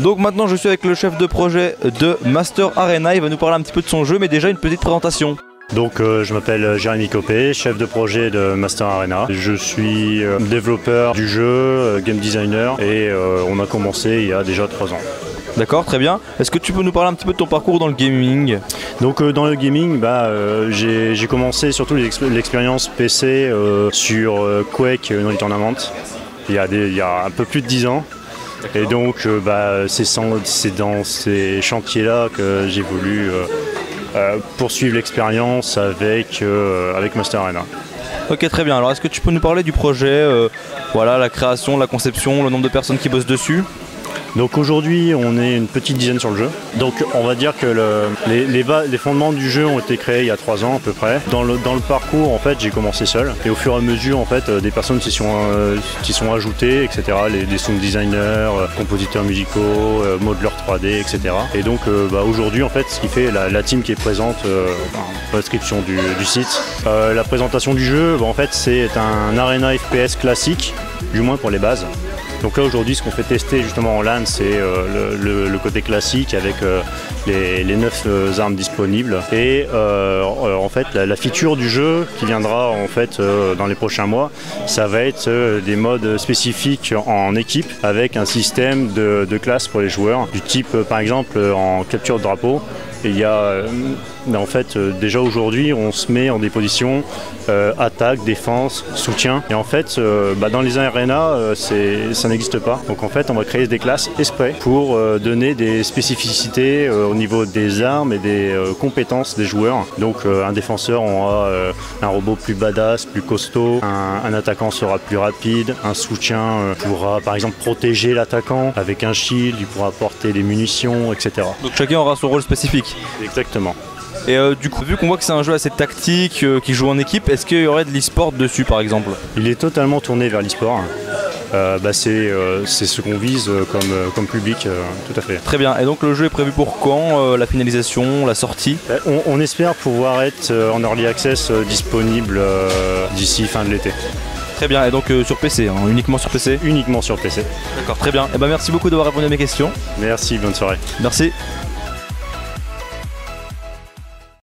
Donc maintenant je suis avec le chef de projet de Master Arena, il va nous parler un petit peu de son jeu, mais déjà une petite présentation. Donc je m'appelle Jérémy Copé, chef de projet de Master Arena. Je suis développeur du jeu, game designer, et on a commencé il y a déjà 3 ans. D'accord, très bien. Est-ce que tu peux nous parler un petit peu de ton parcours dans le gaming? Donc dans le gaming, j'ai commencé surtout l'expérience PC sur Quake dans les tournaments, il y a un peu plus de 10 ans. Et donc c'est dans ces chantiers-là que j'ai voulu poursuivre l'expérience avec Master Arena. Ok, très bien. Alors est-ce que tu peux nous parler du projet, voilà, la création, la conception, le nombre de personnes qui bossent dessus? Donc aujourd'hui on est une petite dizaine sur le jeu. Donc on va dire que les fondements du jeu ont été créés il y a 3 ans à peu près. Dans le parcours en fait j'ai commencé seul et au fur et à mesure en fait des personnes s'y sont ajoutées, etc. Les sound designers, compositeurs musicaux, modeleurs 3D, etc. Et donc aujourd'hui en fait ce qui fait la team qui est présente en description du site. La présentation du jeu en fait c'est un arena FPS classique, du moins pour les bases. Donc là aujourd'hui ce qu'on fait tester justement en LAN c'est le côté classique avec les 9 armes disponibles et en fait la feature du jeu qui viendra en fait dans les prochains mois, ça va être des modes spécifiques en équipe avec un système de classe pour les joueurs du type par exemple en capture de drapeau. Il y a en fait déjà aujourd'hui on se met en des positions attaque, défense, soutien et en fait dans les arénas ça n'existe pas, donc en fait on va créer des classes exprès pour donner des spécificités au niveau des armes et des compétences des joueurs. Donc un défenseur aura un robot plus badass, plus costaud, un attaquant sera plus rapide, un soutien pourra par exemple protéger l'attaquant avec un shield, il pourra porter des munitions, etc. Donc chacun aura son rôle spécifique. Exactement. Et du coup, vu qu'on voit que c'est un jeu assez tactique, qui joue en équipe, est-ce qu'il y aurait de l'e-sport dessus par exemple? Il est totalement tourné vers l'e-sport. C'est ce qu'on vise comme public, tout à fait. Très bien, et donc le jeu est prévu pour quand, la finalisation, la sortie? On espère pouvoir être en early access disponible d'ici fin de l'été. Très bien, et donc sur PC, hein, uniquement sur PC? Uniquement sur PC. D'accord, très bien. Et merci beaucoup d'avoir répondu à mes questions. Merci, bonne soirée. Merci.